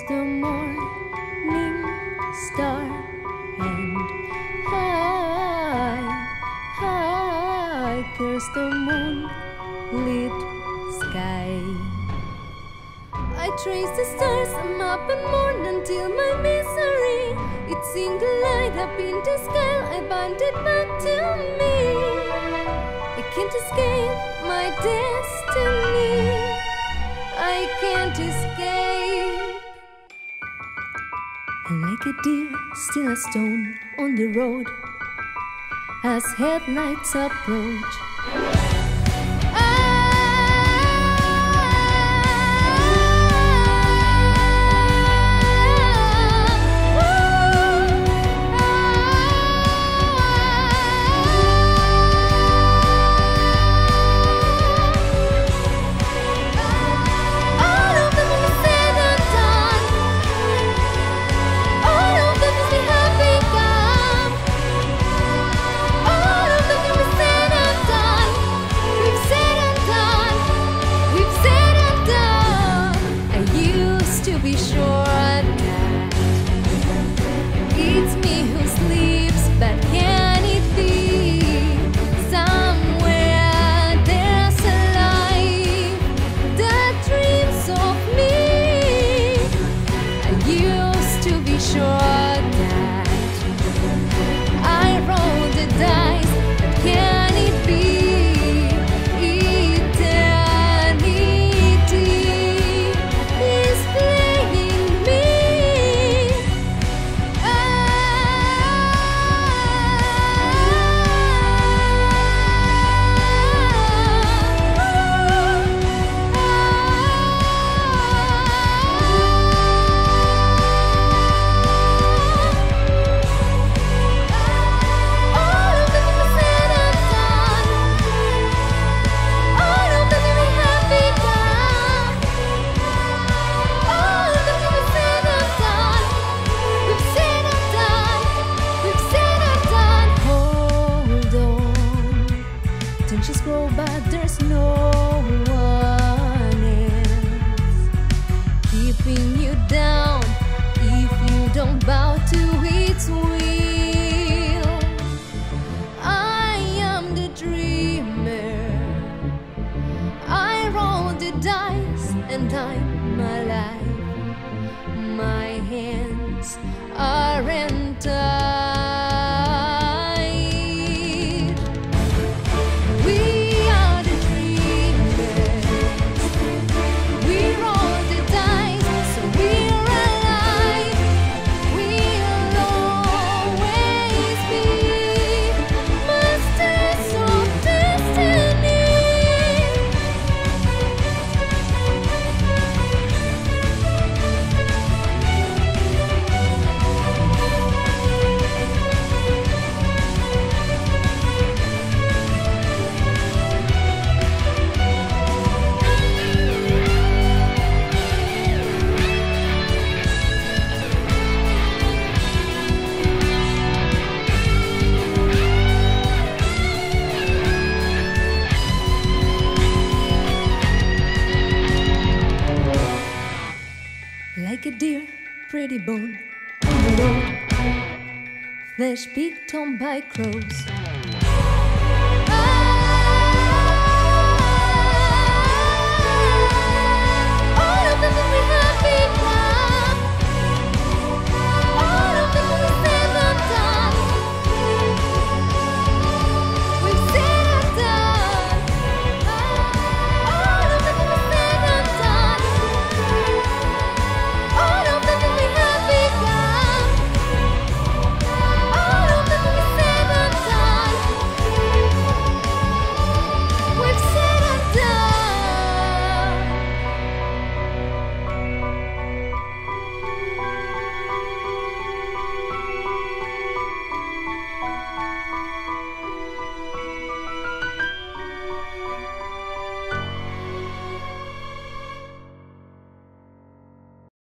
as the morning star, and high, there's the moonlit sky. I trace the stars, I'm up and mourn until my misery. It seemed a light up in the sky, I bind it back to me. I can't escape my destiny, I can't escape. Like a deer, still a stone on the road, as headlights approach. Flesh picked on by crows.